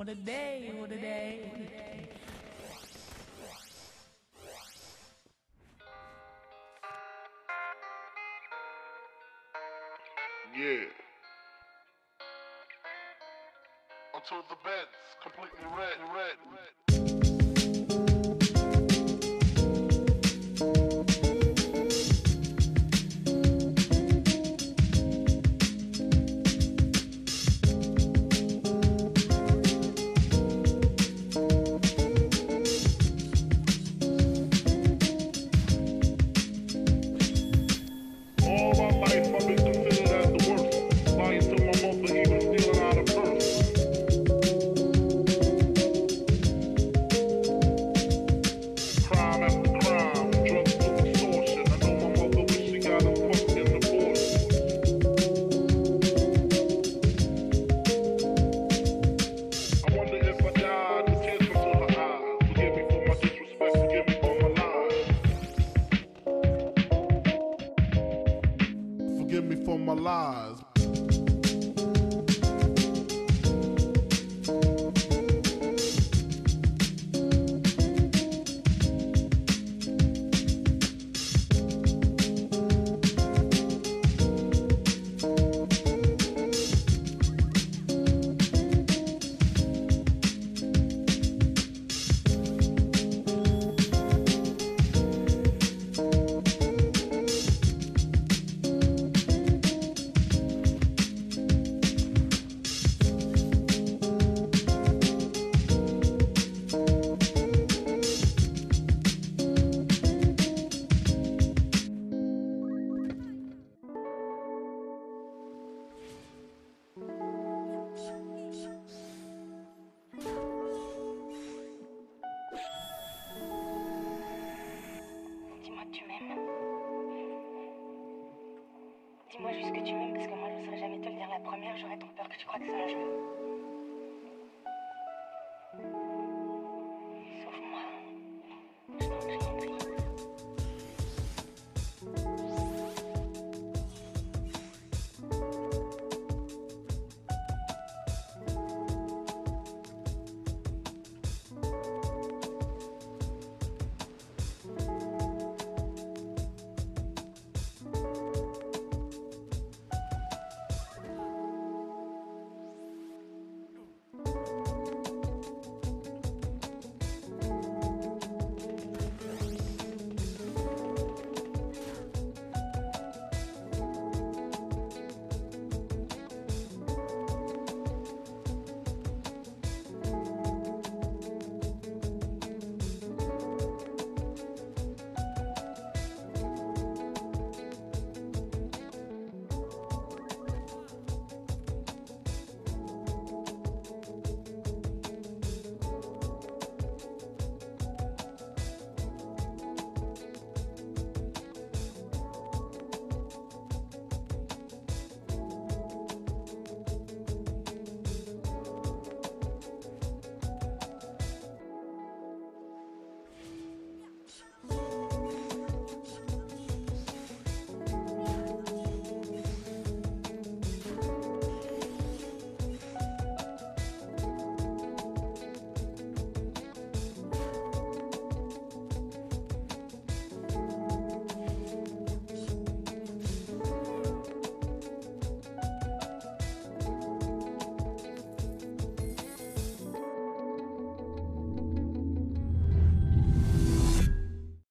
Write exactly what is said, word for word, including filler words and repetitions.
What a day, what a day, what a day. Yeah. Onto the beds, completely red, red, red. Dis-moi juste que tu m'aimes, parce que moi je ne saurais jamais te le dire la première, j'aurais trop peur que tu crois que c'est un jeu.